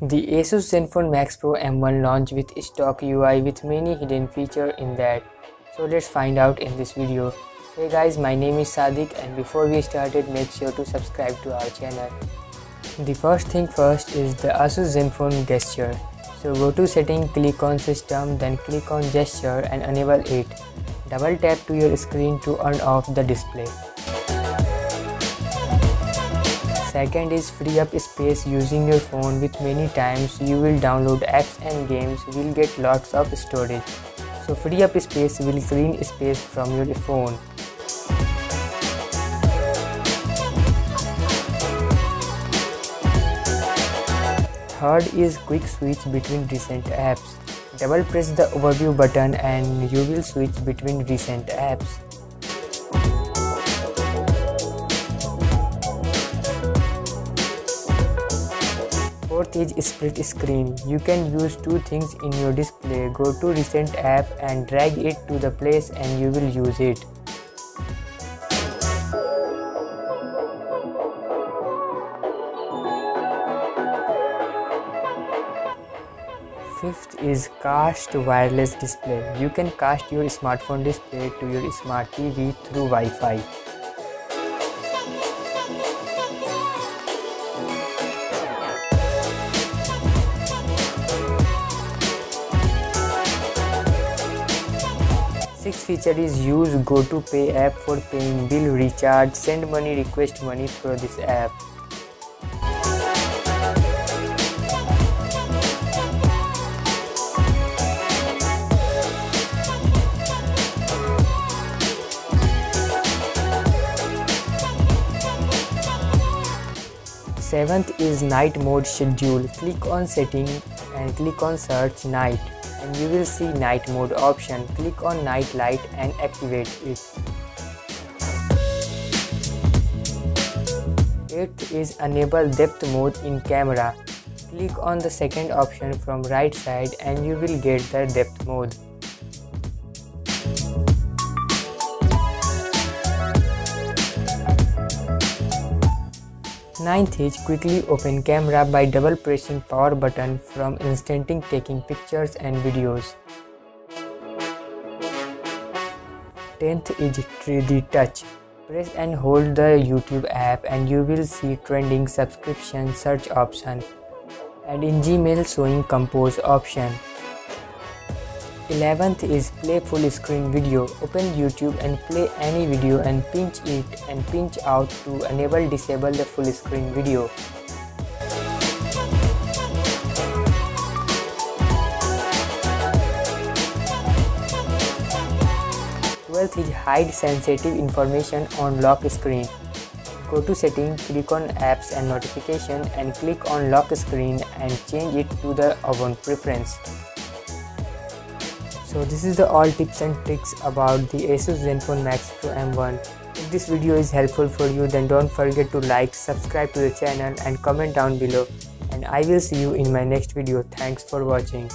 The Asus Zenfone Max Pro M1 launched with stock UI with many hidden features in that. So let's find out in this video. Hey guys, my name is Sadiq, and before we started, make sure to subscribe to our channel. The first thing first is the Asus Zenfone gesture. So go to setting, click on system, then click on gesture and enable it. Double tap to your screen to on off the display. Second is free up space using your phone. With many times you will download apps and games, will get lots of storage. So free up space will clean space from your phone. Third is quick switch between recent apps. Double press the overview button and you will switch between recent apps. Fourth is split screen. You can use two things in your display. Go to recent app and drag it to the place and you will use it. Fifth is cast wireless display. You can cast your smartphone display to your smart TV through Wi-Fi. Sixth feature is use GoToPay app for paying bill, recharge, send money, request money through this app. Seventh is night mode schedule. Click on setting and click on search night, and you will see night mode option. Click on night light and activate it. Eighth is enable depth mode in camera. Click on the second option from right side and you will get the depth mode. Ninth is quickly open camera by double pressing power button from instantly taking pictures and videos. 10th is 3D touch. Press and hold the YouTube app and you will see trending, subscription, search option, and in Gmail showing compose option. 11th is play full screen video. Open YouTube and play any video and pinch it and pinch out to enable disable the full screen video. 12th is hide sensitive information on lock screen. Go to setting, click on apps and notification and click on lock screen and change it to the own preference. So this is the all tips and tricks about the Asus Zenfone Max Pro M1. If this video is helpful for you, then don't forget to like, subscribe to the channel and comment down below. And I will see you in my next video. Thanks for watching.